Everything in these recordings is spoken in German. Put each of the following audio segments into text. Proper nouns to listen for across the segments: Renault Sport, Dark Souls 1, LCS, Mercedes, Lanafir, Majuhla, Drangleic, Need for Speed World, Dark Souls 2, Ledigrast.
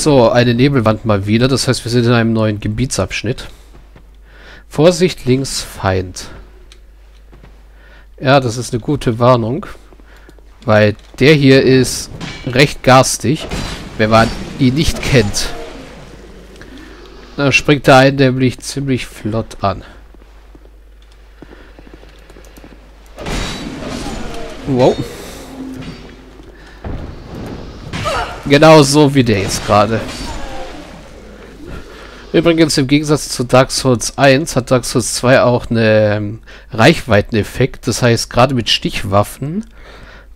So, eine Nebelwand mal wieder. Das heißt, wir sind in einem neuen Gebietsabschnitt. Vorsicht, links Feind. Ja, das ist eine gute Warnung. Weil der hier ist recht garstig, wenn man ihn nicht kennt. Da springt er einen nämlich ziemlich flott an. Wow. Genau so wie der jetzt gerade. Übrigens, im Gegensatz zu Dark Souls 1 hat Dark Souls 2 auch einen Reichweiteneffekt. Das heißt, gerade mit Stichwaffen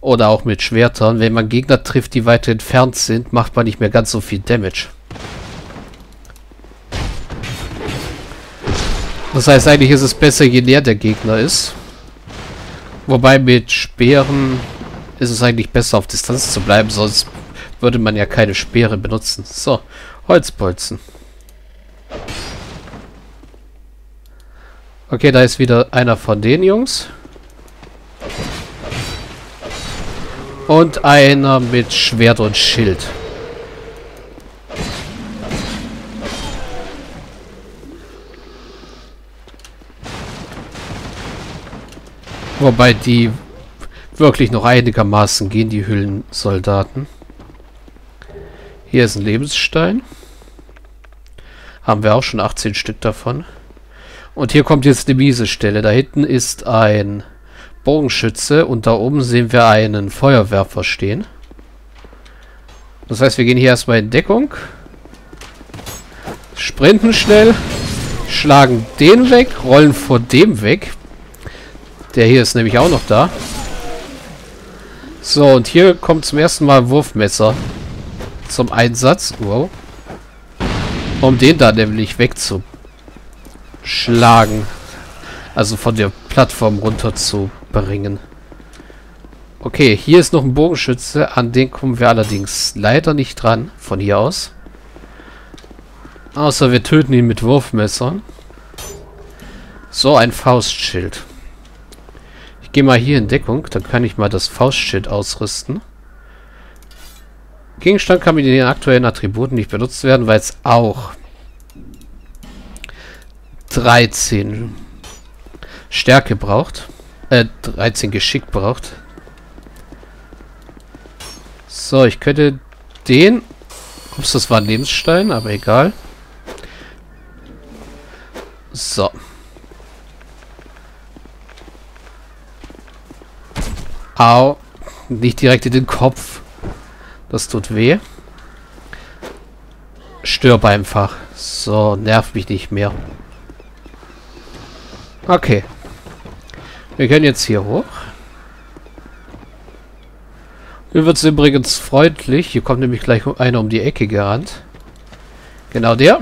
oder auch mit Schwertern, wenn man Gegner trifft, die weit entfernt sind, macht man nicht mehr ganz so viel Damage. Das heißt, eigentlich ist es besser, je näher der Gegner ist. Wobei mit Speeren ist es eigentlich besser, auf Distanz zu bleiben, sonst würde man ja keine Speere benutzen. So, Holzbolzen. Okay, da ist wieder einer von den Jungs. Und einer mit Schwert und Schild. Wobei die wirklich noch einigermaßen gehen, die Hüllensoldaten. Hier ist ein Lebensstein. Haben wir auch schon 18 Stück davon. Und hier kommt jetzt eine miese Stelle. Da hinten ist ein Bogenschütze und da oben sehen wir einen Feuerwerfer stehen. Das heißt, wir gehen hier erstmal in Deckung. Sprinten schnell. Schlagen den weg. Rollen vor dem weg. Der hier ist nämlich auch noch da. So, und hier kommt zum ersten Mal ein Wurfmesser zum Einsatz. Wow. Um den da nämlich wegzuschlagen. Also von der Plattform runter zu bringen. Okay, hier ist noch ein Bogenschütze. An den kommen wir allerdings leider nicht dran. Von hier aus. Außer wir töten ihn mit Wurfmessern. So, ein Faustschild. Ich gehe mal hier in Deckung, dann kann ich mal das Faustschild ausrüsten. Gegenstand kann mit den aktuellen Attributen nicht benutzt werden, weil es auch 13 Stärke braucht. 13 Geschick braucht. So, ich könnte den... Ups, das war ein Lebensstein, aber egal. So. Au. Nicht direkt in den Kopf. Das tut weh. Stirb einfach. So, nerv mich nicht mehr. Okay. Wir können jetzt hier hoch. Hier wird es übrigens freundlich. Hier kommt nämlich gleich einer um die Ecke gerannt. Genau der.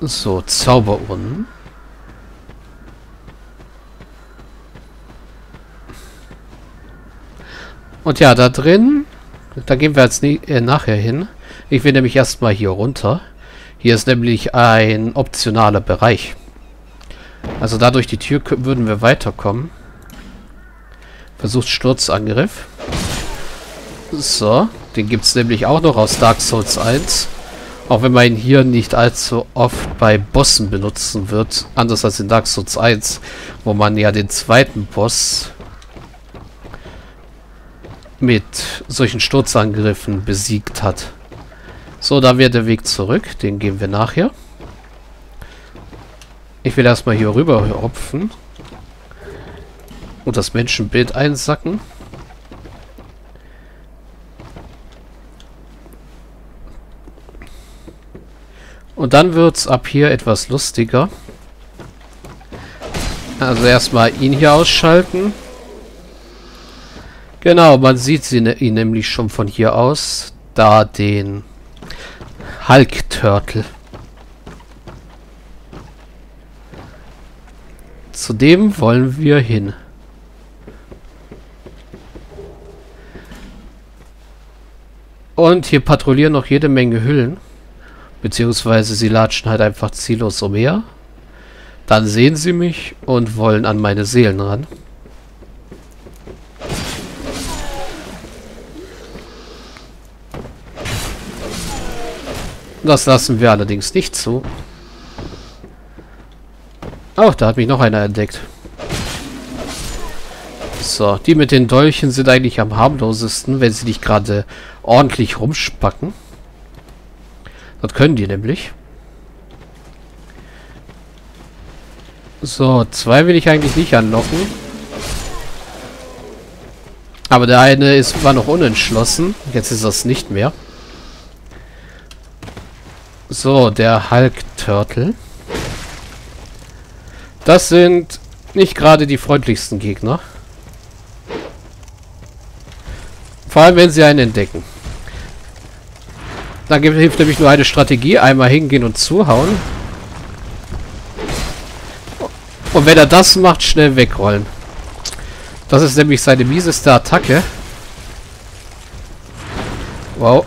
So, Zauber unten. Und ja, da drin, da gehen wir jetzt nachher hin. Ich will nämlich erstmal hier runter. Hier ist nämlich ein optionaler Bereich. Also da durch die Tür würden wir weiterkommen. Versucht Sturzangriff. So, den gibt es nämlich auch noch aus Dark Souls 1. Auch wenn man ihn hier nicht allzu oft bei Bossen benutzen wird. Anders als in Dark Souls 1, wo man ja den zweiten Boss mit solchen Sturzangriffen besiegt hat. So, da wäre der Weg zurück. Den gehen wir nachher. Ich will erstmal hier rüber hopfen. Und das Menschenbild einsacken. Und dann wird's ab hier etwas lustiger. Also erstmal ihn hier ausschalten. Genau, man sieht ihn nämlich schon von hier aus, da den Hulk-Turtle. Zu dem wollen wir hin. Und hier patrouillieren noch jede Menge Hüllen, beziehungsweise sie latschen halt einfach ziellos umher. Dann sehen sie mich und wollen an meine Seelen ran. Das lassen wir allerdings nicht zu. Auch da hat mich noch einer entdeckt. So, die mit den Dolchen sind eigentlich am harmlosesten, wenn sie nicht gerade ordentlich rumspacken. Das können die nämlich. So, zwei will ich eigentlich nicht anlocken. Aber der eine war noch unentschlossen. Jetzt ist das nicht mehr. So, der Hulk-Turtle. Das sind nicht gerade die freundlichsten Gegner. Vor allem, wenn sie einen entdecken. Dann hilft nämlich nur eine Strategie. Einmal hingehen und zuhauen. Und wenn er das macht, schnell wegrollen. Das ist nämlich seine mieseste Attacke. Wow.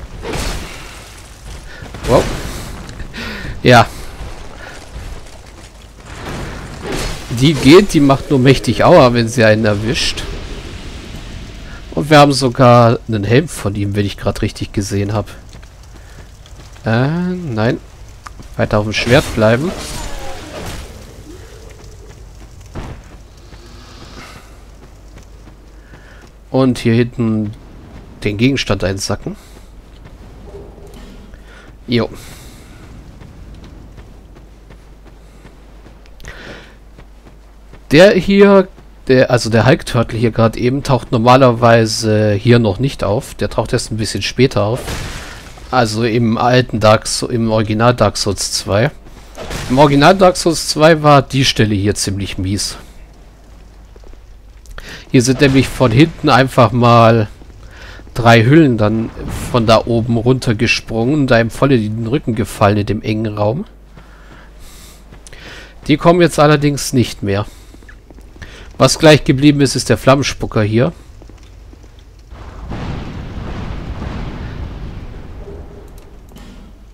Wow. Ja. Die macht nur mächtig Aua, wenn sie einen erwischt. Und wir haben sogar einen Helm von ihm, wenn ich gerade richtig gesehen habe. Nein. Weiter auf dem Schwert bleiben. Und hier hinten den Gegenstand einsacken. Jo. Der hier, also der Hulk-Turtle hier gerade eben, taucht normalerweise hier noch nicht auf. Der taucht erst ein bisschen später auf. Also im alten im Original Dark Souls 2. Im Original Dark Souls 2 war die Stelle hier ziemlich mies. Hier sind nämlich von hinten einfach mal 3 Hüllen dann von da oben runtergesprungen und einem voll in den Rücken gefallen in dem engen Raum. Die kommen jetzt allerdings nicht mehr. Was gleich geblieben ist, ist der Flammenspucker hier.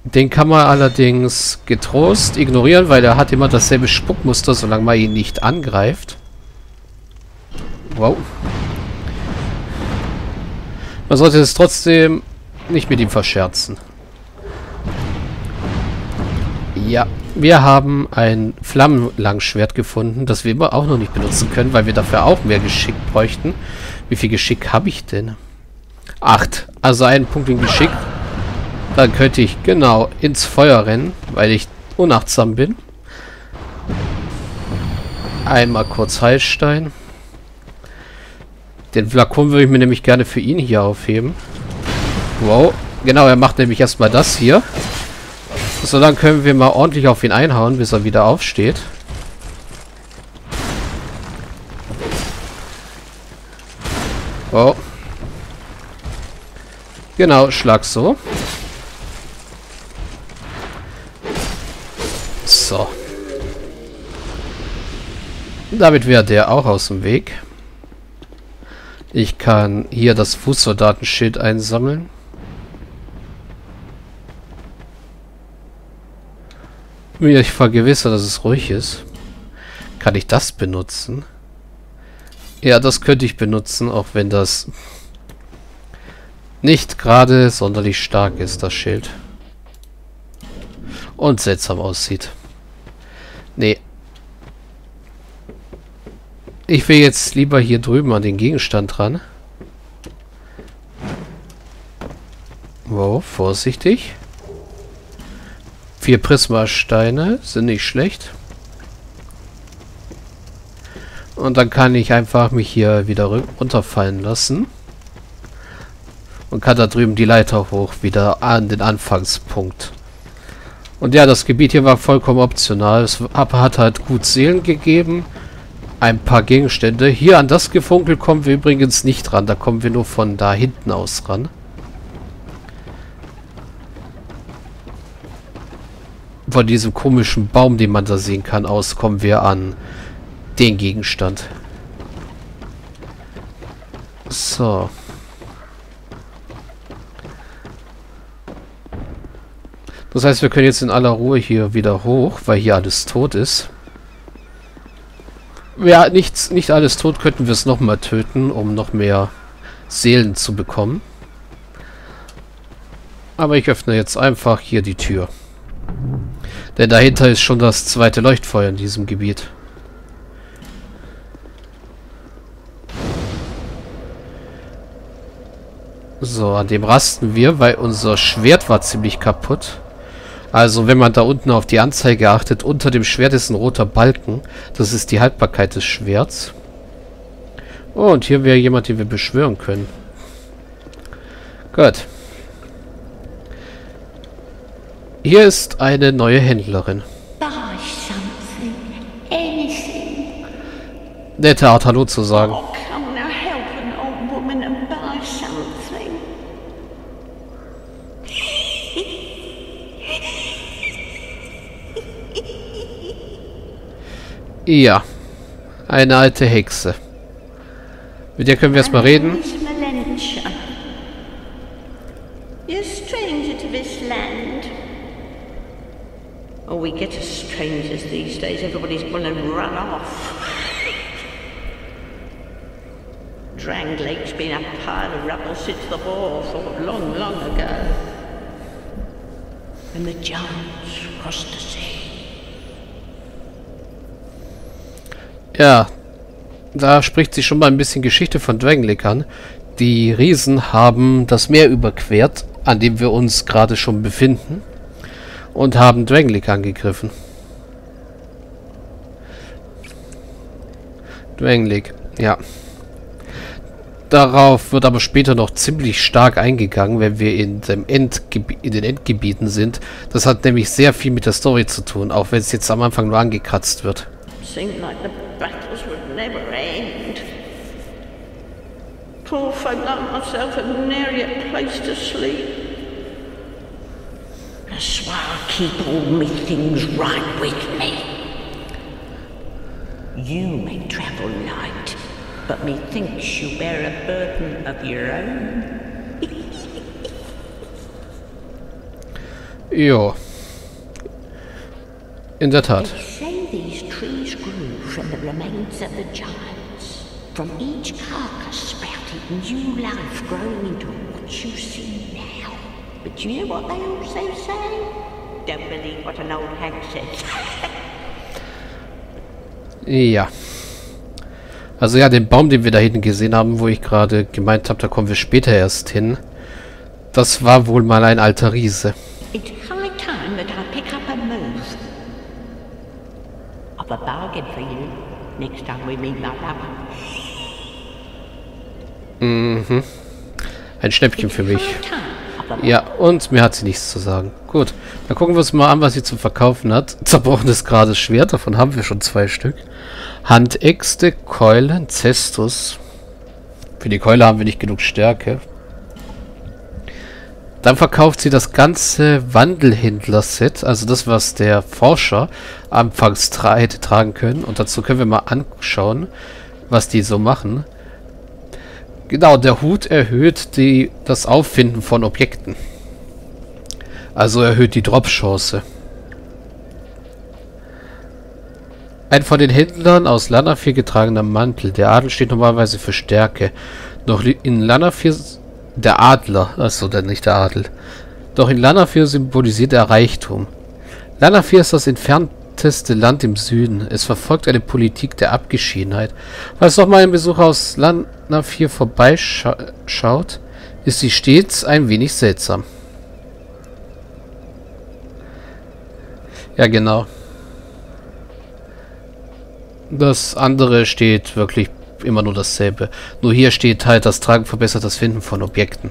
Den kann man allerdings getrost ignorieren, weil er hat immer dasselbe Spuckmuster, solange man ihn nicht angreift. Wow. Man sollte es trotzdem nicht mit ihm verscherzen. Ja, wir haben ein Flammenlangschwert gefunden, das wir immer auch noch nicht benutzen können, weil wir dafür auch mehr Geschick bräuchten. Wie viel Geschick habe ich denn? 8. Also einen Punkt in Geschick. Dann könnte ich genau ins Feuer rennen, weil ich unachtsam bin. Einmal kurz Heilstein. Den Flakon würde ich mir nämlich gerne für ihn hier aufheben. Wow. Genau, er macht nämlich erstmal das hier. So, dann können wir mal ordentlich auf ihn einhauen, bis er wieder aufsteht. Wow. Genau, Schlag so. So. Damit wäre der auch aus dem Weg. Ich kann hier das Fußsoldatenschild einsammeln. Mir ich vergewissere, dass es ruhig ist. Kann ich das benutzen? Ja, das könnte ich benutzen, auch wenn das nicht gerade sonderlich stark ist, das Schild. Und seltsam aussieht. Nee. Ich will jetzt lieber hier drüben an den Gegenstand ran. Wow, vorsichtig. 4 Prismasteine sind nicht schlecht. Und dann kann ich einfach mich hier wieder runterfallen lassen. Und kann da drüben die Leiter hoch wieder an den Anfangspunkt. Und ja, das Gebiet hier war vollkommen optional. Es hat halt gut Seelen gegeben. Ein paar Gegenstände. Hier an das Gefunkel kommen wir übrigens nicht ran. Da kommen wir nur von da hinten aus ran. Von diesem komischen Baum, den man da sehen kann, aus kommen wir an den Gegenstand. So. Das heißt, wir können jetzt in aller Ruhe hier wieder hoch, weil hier alles tot ist. Ja, nicht alles tot, könnten wir es nochmal töten, um noch mehr Seelen zu bekommen. Aber ich öffne jetzt einfach hier die Tür. Denn dahinter ist schon das zweite Leuchtfeuer in diesem Gebiet. So, an dem rasten wir, weil unser Schwert war ziemlich kaputt. Also wenn man da unten auf die Anzeige achtet, unter dem Schwert ist ein roter Balken. Das ist die Haltbarkeit des Schwerts. Oh, und hier wäre jemand, den wir beschwören können. Gut. Hier ist eine neue Händlerin. Nette Art, Hallo zu sagen. Ja, eine alte Hexe. Mit der können wir erstmal reden. Drangleic's been a pile of rubble since the war fought long ago. And the giants crossed the sea. Ja, da spricht sich schon mal ein bisschen Geschichte von Drangleic an. Die Riesen haben das Meer überquert, an dem wir uns gerade schon befinden, und haben Drangleic angegriffen. Drangleic, ja. Darauf wird aber später noch ziemlich stark eingegangen, wenn wir in den Endgebieten sind. Das hat nämlich sehr viel mit der Story zu tun, auch wenn es jetzt am Anfang nur angekratzt wird. Seemed like the battles would never end. Poor folk like myself had nary a place to sleep. That's why I keep all me things right with me. You may travel light, but methinks you bear a burden of your own. Jo. In der Tat. Trees grew from the remains of the giants. From each carcass sprouted new life growing into what you see now. But you know what they also say? Don't believe what an old hag says. Ja. Also ja, den Baum, den wir da hinten gesehen haben, wo ich gerade gemeint habe, da kommen wir später erst hin. Das war wohl mal ein alter Riese. It's high time that I pick up and move. A bargain for you. Next time we meet my lover. Mhm. Ein Schnäppchen für mich. Ja, und mir hat sie nichts zu sagen. Gut, dann gucken wir uns mal an, was sie zu verkaufen hat. Zerbrochenes gerades Schwert, davon haben wir schon 2 Stück. Handäxte, Keulen, Zestus. Für die Keule haben wir nicht genug Stärke. Dann verkauft sie das ganze Wandelhändler-Set, also das, was der Forscher anfangs hätte tragen können. Und dazu können wir mal anschauen, was die so machen. Genau, der Hut erhöht das Auffinden von Objekten. Also erhöht die Drop-Chance. Ein von den Händlern aus Lanafir getragener Mantel. Der Adel steht normalerweise für Stärke. Doch in Lanafir... Der Adler, achso, dann nicht der Adel. Doch in Lanafir symbolisiert er Reichtum. Lanafir ist das entfernteste Land im Süden. Es verfolgt eine Politik der Abgeschiedenheit. Falls nochmal ein Besucher aus Lanafir vorbeischaut, ist sie stets ein wenig seltsam. Ja, genau. Das andere steht wirklich immer nur dasselbe. Nur hier steht halt, das Tragen verbessert das Finden von Objekten.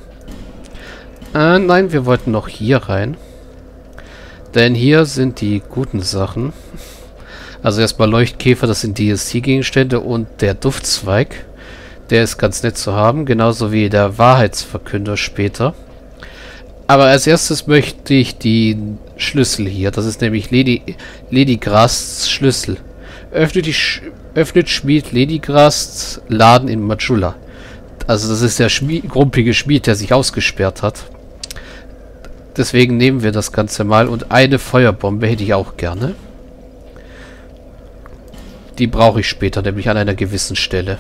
Nein, wir wollten noch hier rein. Denn hier sind die guten Sachen. Also erstmal Leuchtkäfer, das sind DSC-Gegenstände, und der Duftzweig. Der ist ganz nett zu haben, genauso wie der Wahrheitsverkünder später. Aber als erstes möchte ich die Schlüssel hier. Das ist nämlich Ledigrasts Schlüssel. Öffnet Schmied Ledigrasts Laden in Majuhla. Also das ist der grumpige Schmied, der sich ausgesperrt hat. Deswegen nehmen wir das Ganze mal. Und eine Feuerbombe hätte ich auch gerne. Die brauche ich später, nämlich an einer gewissen Stelle.